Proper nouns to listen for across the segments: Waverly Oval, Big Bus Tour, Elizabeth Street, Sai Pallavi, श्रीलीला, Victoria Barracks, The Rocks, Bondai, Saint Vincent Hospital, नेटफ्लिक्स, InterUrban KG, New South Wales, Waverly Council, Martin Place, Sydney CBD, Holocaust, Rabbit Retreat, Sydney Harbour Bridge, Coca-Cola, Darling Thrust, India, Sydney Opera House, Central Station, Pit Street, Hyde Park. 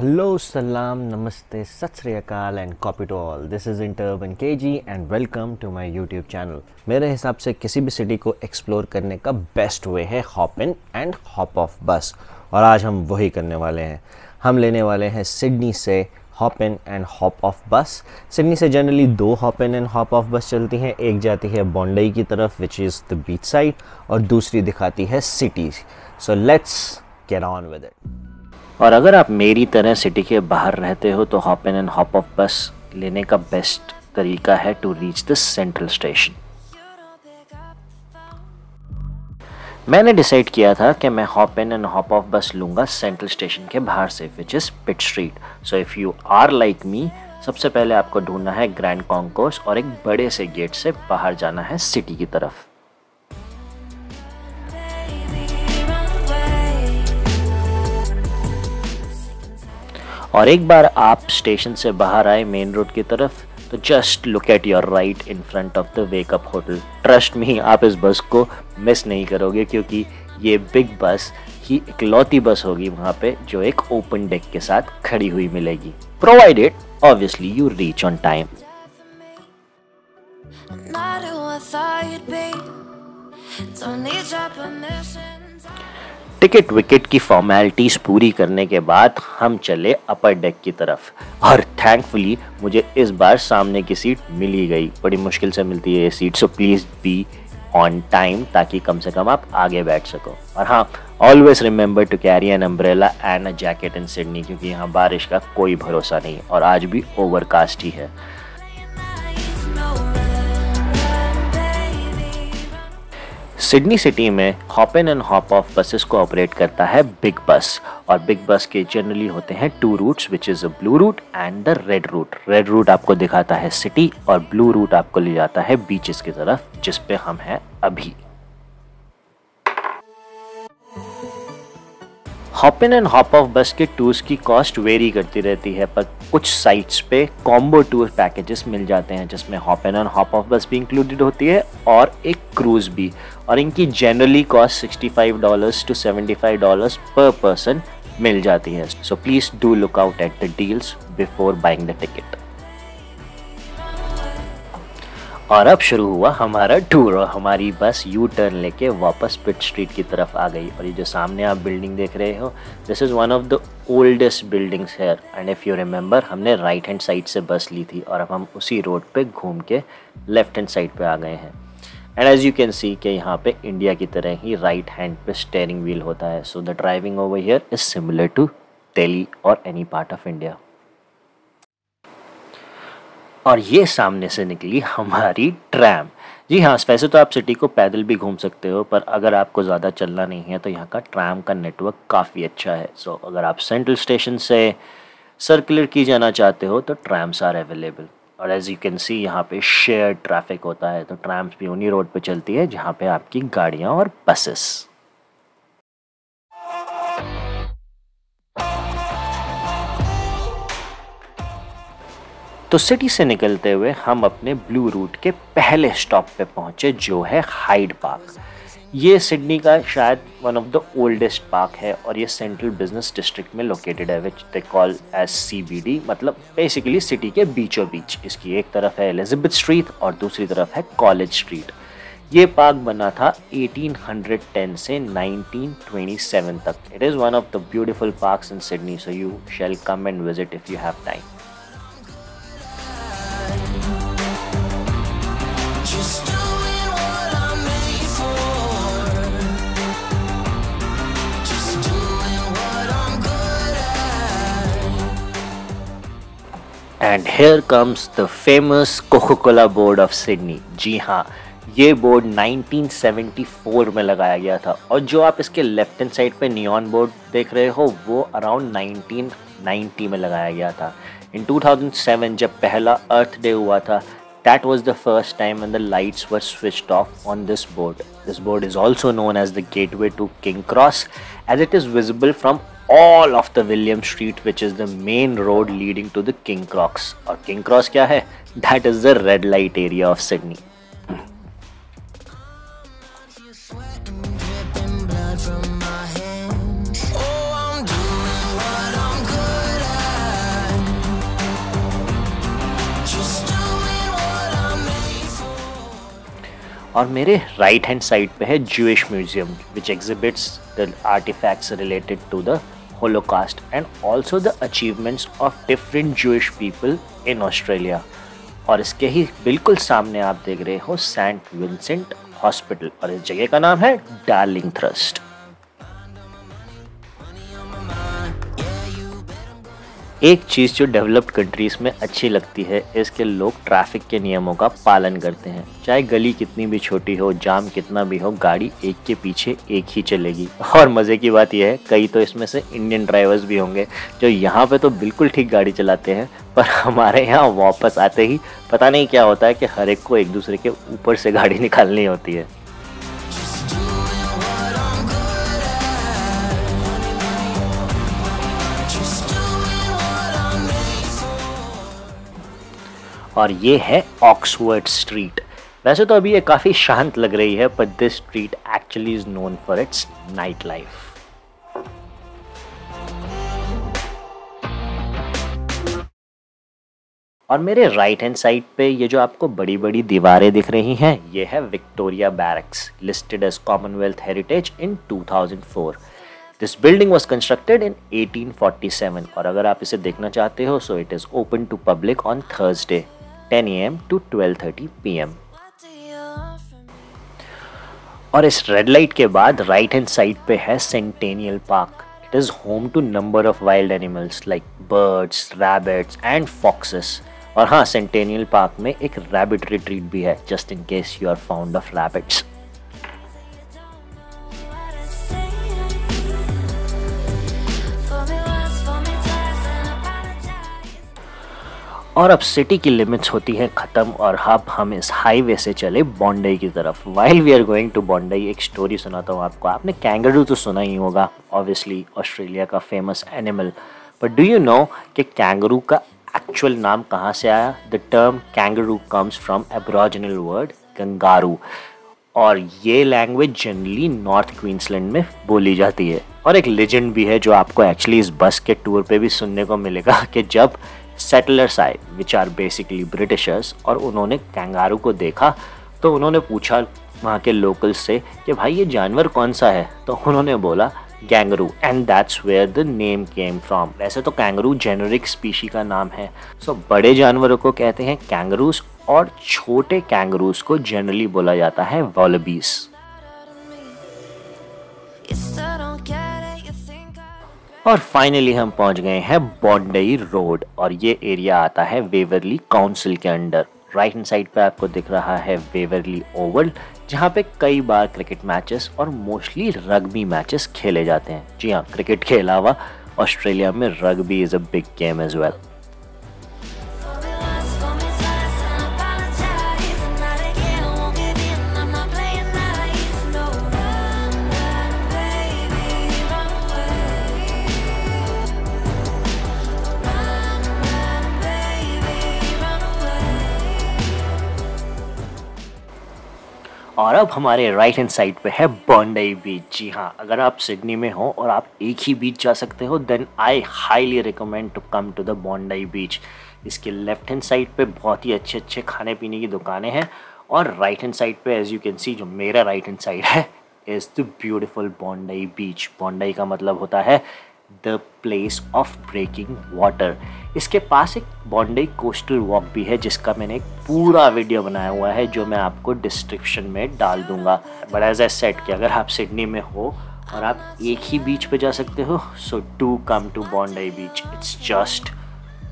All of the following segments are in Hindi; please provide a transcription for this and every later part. Hello, Salam, Namaste, Sat Sri Akal and copy to all. This is InterUrban KG and welcome to my YouTube channel. मेरे हिसाब से किसी भी सिटी को एक्सप्लोर करने का बेस्ट वे है hop in and hop off bus, और आज हम वही करने वाले हैं. हम लेने वाले हैं सिडनी से hop in and hop off bus. Sydney से जनरली दो hop in and hop off bus चलती हैं. एक जाती है बॉन्डई की तरफ which is the beach side, और दूसरी दिखाती है cities. So let's get on with it. और अगर आप मेरी तरह सिटी के बाहर रहते हो तो hop in and hop off bus लेने का बेस्ट तरीका है to reach the central station. मैंने डिसाइड किया था कि मैं hop in and hop off bus लूँगा सेंट्रल स्टेशन के बाहर से which is Pitt street. So if you are like me, सबसे पहले आपको ढूंढना है ग्रैंड कॉन्कोर्स और एक बड़े से गेट से बाहर जाना है सिटी की तरफ. और एक बार आप स्टेशन से बाहर आए मेन रोड की तरफ तो just look at your right in front of the wake up hotel. Trust me, आप इस बस को मिस नहीं करोगे क्योंकि ये बिग बस की इकलौती बस होगी वहाँ पे जो एक ओपन डेक के साथ खड़ी हुई मिलेगी, provided obviously you reach on time. Ticket wicket की फॉर्मेलिटीज़ पूरी करने के बाद हम चले अपर डेक की तरफ, और थैंकफुली मुझे इस बार सामने की सीट मिल ही गई. बड़ी मुश्किल से मिलती है ये seat, so please be on time ताकि कम से कम आप आगे बैठ सको. और हाँ, always remember to carry an umbrella and a jacket in Sydney, क्योंकि यहाँ बारिश का कोई भरोसा नहीं और आज भी ओवरकास्ट ही है. सिडनी सिटी में hop in and hop off buses को ऑपरेट करता है बिग बस, और बिग बस के जनरली होते हैं two routes which is a blue route and the red route. Red route आपको दिखाता है सिटी और ब्लू रूट आपको ले जाता है बीचेस की तरफ जिस पे हम हैं अभी. Hop in and hop off bus के टूर्स की कॉस्ट वेरी करती रहती है, पर कुछ साइट्स पे कॉम्बो टूर पैकेजेस मिल जाते हैं जिसमें hop in and hop off bus भी इंक्लूडेड होती है और एक क्रूज़ भी, और इनकी जनरली कॉस्ट $65 टू $75 पर पर्सन मिल जाती है. So please do look out at the deals before buying the ticket. और अब शुरू हुआ हमारा टूर, और हमारी बस यू टर्न लेके वापस पिट स्ट्रीट की तरफ आ गई. और ये जो सामने आप बिल्डिंग देख रहे हो, this is one of the oldest buildings here, and if you remember हमने राइट हैंड साइड से बस ली थी और अब हम उसी रोड पे घूम के लेफ्ट हैंड साइड पे आ गए हैं. And as you can see कि यहाँ पे इंडिया की तरह ही राइट हैंड पे स्टेयरिंग व्हील होता है. So the driving over here is similar to Delhi और एनी पार्ट ऑफ इंडिया. और ये सामने से निकली हमारी ट्रैम. जी हाँ, वैसे तो आप सिटी को पैदल भी घूम सकते हो, पर अगर आपको ज़्यादा चलना नहीं है तो यहाँ का ट्रैम का नेटवर्क काफ़ी अच्छा है. सो अगर आप सेंट्रल स्टेशन से सर्कुलर की जाना चाहते हो तो ट्रैम्स आर अवेलेबल. और एज़ यू कैन सी यहाँ पे शेयर ट्रैफिक होता है, तो ट्रैम्स भी उन्हीं रोड पर चलती है जहाँ पर आपकी गाड़ियाँ और बसेस. तो सिटी से निकलते हुए हम अपने ब्लू रूट के पहले स्टॉप पे पहुँचे जो है हाइड पार्क. ये सिडनी का शायद one of the oldest park है और ये सेंट्रल बिजनेस डिस्ट्रिक्ट में लोकेटेड है which they call as CBD, मतलब बेसिकली सिटी के बीचों बीच. इसकी एक तरफ है एलिजाबेथ स्ट्रीट और दूसरी तरफ है कॉलेज स्ट्रीट. ये पार्क बना था 1810 से 1927 तक. It is one of the beautiful parks in Sydney, so you shall come and visit if you have time. And here comes the famous Coca-Cola board of Sydney. जी हाँ, ये बोर्ड 1974 में लगाया गया था, और जो आप इसके लेफ्ट हैंड साइड पे नियॉन बोर्ड देख रहे हो वो अराउंड 1990 में लगाया गया था. इन 2007 जब पहला अर्थ डे हुआ था, that was the first time when the lights were switched off on this board. This board is also known as the gateway to King Cross, as it is visible from all of the William Street, which is the main road leading to the King Cross. और King Cross क्या है? That is the red light area of Sydney. और मेरे राइट हैंड साइड पे है Jewish museum which exhibits the artefacts related to the Holocaust and also the achievements of different Jewish people in Australia. और इसके ही बिल्कुल सामने आप देख रहे हो सेंट विंसेंट हॉस्पिटल और इस जगह का नाम है डार्लिंग थ्रस्ट. एक चीज़ जो डेवलप्ड कंट्रीज़ में अच्छी लगती है इसके लोग ट्रैफिक के नियमों का पालन करते हैं. चाहे गली कितनी भी छोटी हो, जाम कितना भी हो, गाड़ी एक के पीछे एक ही चलेगी. और मज़े की बात यह है कई तो इसमें से इंडियन ड्राइवर्स भी होंगे जो यहाँ पे तो बिल्कुल ठीक गाड़ी चलाते हैं, पर हमारे यहाँ वापस आते ही पता नहीं क्या होता है कि हर एक को एक दूसरे के ऊपर से गाड़ी निकालनी होती है. और ये है ऑक्सफोर्ड स्ट्रीट. वैसे तो अभी ये काफ़ी शांत लग रही है, but this street actually is known for its night life. और मेरे राइट हैंड साइड पे ये जो आपको बड़ी बड़ी दीवारें दिख रही हैं ये है Victoria Barracks, listed as Commonwealth heritage in 2004. This building was constructed in 1847 और अगर आप इसे देखना चाहते हो so it is open to public on Thursday 10 AM to 12:30 PM. और इस रेड लाइट के बाद राइट हैंड साइड पे है Centennial Park. It is home to number of wild animals like birds, rabbits and foxes. और हाँ, सेंटेनियल पार्क में एक रैबिट रिट्रीट भी है just in case you are fond of rabbits. और अब सिटी की लिमिट्स होती हैं ख़त्म और हम इस हाईवे से चले बॉन्डई की तरफ. While we are going to Bondi एक स्टोरी सुनाता हूँ आपको. आपने कैंगरू तो सुना ही होगा, ऑब्वियसली ऑस्ट्रेलिया का famous animal, but do you know कि कैंगरू का एक्चुअल नाम कहाँ से आया? The term kangaroo comes from Aboriginal word kangaroo और ये लैंग्वेज जनरली नॉर्थ क्वींसलैंड में बोली जाती है. और एक लेजेंड भी है जो आपको एक्चुअली इस बस के टूर पे भी सुनने को मिलेगा कि जब सेटलर्स आए विच आर बेसिकली ब्रिटिशर्स और उन्होंने कैंगारू को देखा तो उन्होंने पूछा वहाँ के लोकल्स से कि भाई ये जानवर कौन सा है, तो उन्होंने बोला kangaroo and that's where the name came from. वैसे तो कैंगरू जेनेरिक स्पीशी का नाम है, सो बड़े जानवरों को कहते हैं कैंगरूज और छोटे कैंगरूज को जनरली बोला जाता है वॉलबीज. और फाइनली हम पहुंच गए हैं बॉन्डई रोड और ये एरिया आता है वेवरली काउंसिल के अंडर. राइट हैंड साइड पे आपको दिख रहा है वेवरली ओवल जहाँ पे कई बार क्रिकेट मैचेस और मोस्टली रग्बी मैचेस खेले जाते हैं. जी हाँ, क्रिकेट के अलावा ऑस्ट्रेलिया में rugby is a big game as well. और अब हमारे राइट हैंड साइड पे है बॉन्डई बीच. जी हाँ, अगर आप सिडनी में हो और आप एक ही बीच जा सकते हो then I highly recommend to come to the Bondi beach. इसके लेफ्ट हैंड साइड पे बहुत ही अच्छे अच्छे खाने पीने की दुकानें हैं और राइट हैंड साइड पे एज यू कैन सी, जो मेरा राइट हैंड साइड है is the beautiful Bondi beach. Bondi का मतलब होता है the place of breaking water. इसके पास एक बॉन्डई कोस्टल वॉक भी है जिसका मैंने एक पूरा वीडियो बनाया हुआ है जो मैं आपको डिस्क्रिप्शन में डाल दूंगा. बट एज आई सेड कि अगर आप सिडनी में हो और आप एक ही बीच पे जा सकते हो so do come to Bondi beach, it's just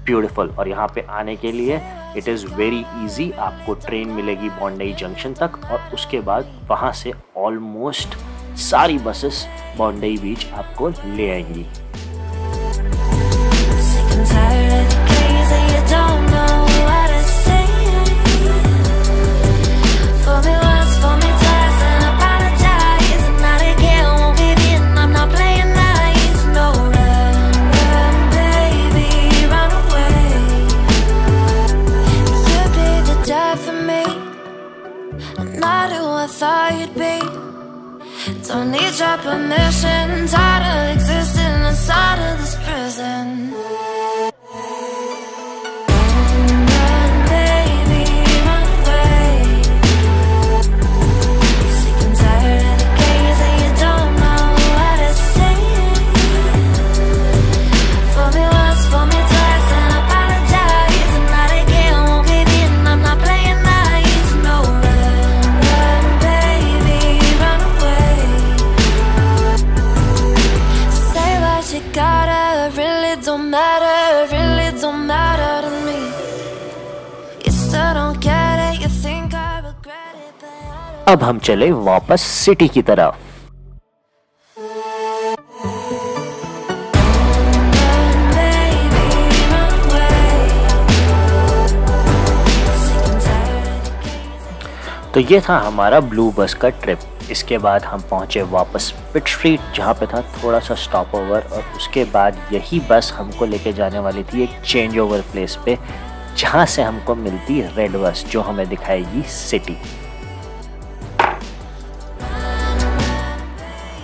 beautiful. और यहाँ पे आने के लिए इट इज़ वेरी ईजी. आपको ट्रेन मिलेगी बॉन्डई जंक्शन तक और उसके बाद वहाँ से ऑलमोस्ट सारी बसेस बॉन्डई बीच आपको ले आएंगी. Don't need your permission, tired of existing inside of this prison. Run, baby, run away. matter, really don't matter to me. You still don't get it, you think I regret it, but I don't. अब हम चले वापस सिटी की तरफ। तो ये था हमारा ब्लू बस का ट्रिप। इसके बाद हम पहुंचे वापस पिट स्ट्रीट, जहाँ पे था थोड़ा सा स्टॉप ओवर, और उसके बाद यही बस हमको लेके जाने वाली थी एक चेंज ओवर प्लेस पे, जहाँ से हमको मिलती रेड बस जो हमें दिखाएगी सिटी।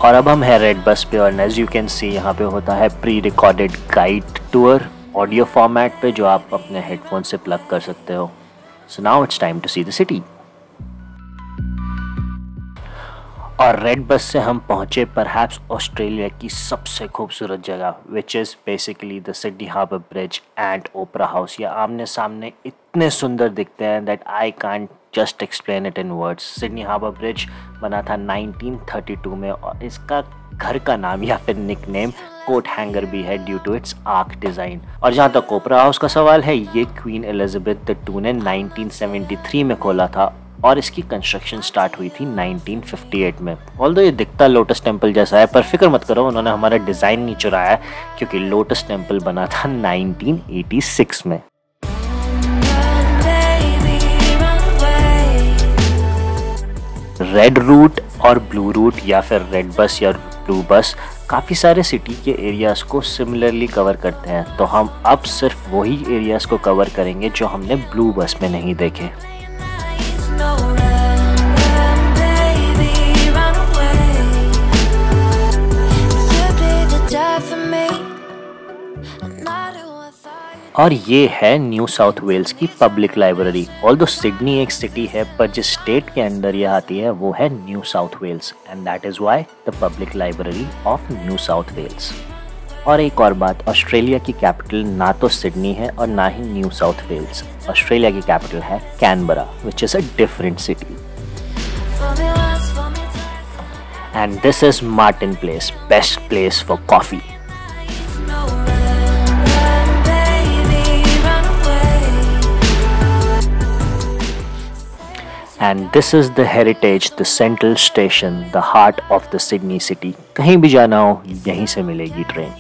और अब हम है रेड बस पे, और एज यू कैन सी यहाँ पे होता है pre recorded guide tour audio format पे, जो आप अपने हेडफोन से प्लग कर सकते हो। So now it's time to see the city. और रेड बस से हम पहुंचे परहैप्स ऑस्ट्रेलिया की सबसे खूबसूरत जगह, which is basically the Sydney Harbour Bridge and Opera House. ये आमने सामने इतने सुंदर दिखते हैं that I can't just explain it in words. Sydney Harbour Bridge बना था 1932 में, और इसका घर का नाम या फिर निकनेम कोट हैंगर भी है due to its arch design. और जहाँ तक ओपरा हाउस का सवाल है, ये क्वीन एलिजाबेथ II ने 1973 में खोला था, और इसकी कंस्ट्रक्शन स्टार्ट हुई थी 1958 में। ऑल्दो ये दिखता लोटस टेम्पल जैसा है, पर फिक्र मत करो, उन्होंने हमारा डिज़ाइन नहीं चुराया, क्योंकि लोटस टेम्पल बना था 1986 में। रेड रूट और ब्लू रूट या फिर रेड बस या ब्लू बस काफ़ी सारे सिटी के एरियाज़ को सिमिलरली कवर करते हैं, तो हम अब सिर्फ वही एरियाज़ को कवर करेंगे जो हमने ब्लू बस में नहीं देखे। और ये है न्यू साउथ वेल्स की पब्लिक लाइब्रेरी। ऑल्दो सिडनी एक सिटी है, पर जिस स्टेट के अंदर ये आती है वो है New South Wales, and that is why the public library of New South Wales. और एक और बात, ऑस्ट्रेलिया की कैपिटल ना तो सिडनी है और ना ही न्यू साउथ वेल्स। ऑस्ट्रेलिया की कैपिटल है Canberra, which is a different city. And this is Martin Place, best place for coffee. And this is the heritage, the Central Station, the heart of the Sydney city. कहीं भी जाना हो यहीं से मिलेगी ट्रेन।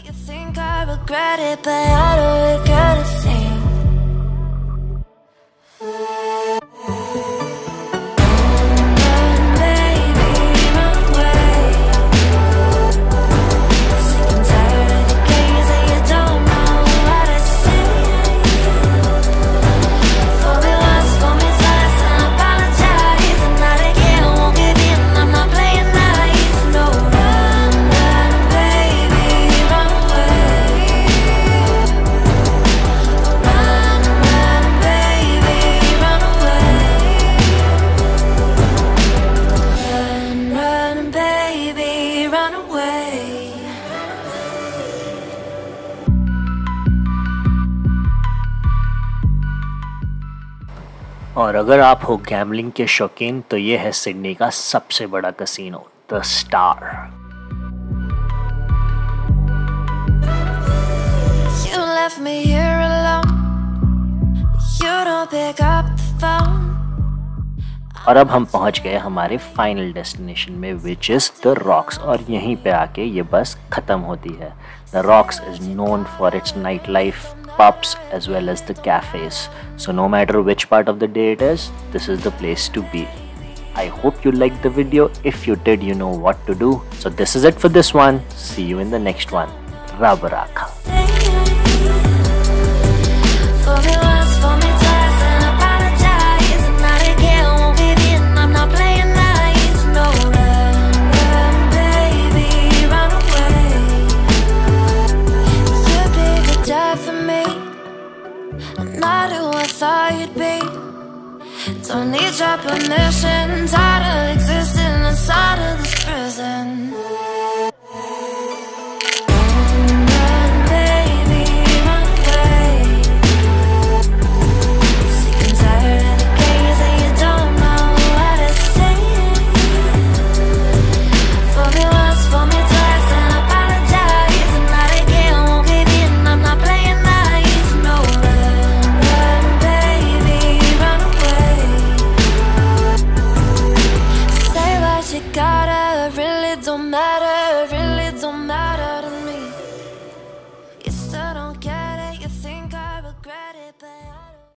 और अगर आप हो गैम्बलिंग के शौकीन, तो ये है सिडनी का सबसे बड़ा कैसीनो, द स्टार। और अब हम पहुंच गए हमारे फाइनल डेस्टिनेशन में, विच इज़ द रॉक्स। और यहीं पे आके ये बस ख़त्म होती है। The Rocks is known for its night life, pubs as well as the cafes. So no matter which part of the day it is, this is the place to be. I hope you liked the video. If you did, you know what to do. So this is it for this one. See you in the next one. Rab Rakha. Don't need your permission, tired of existing inside of this prison.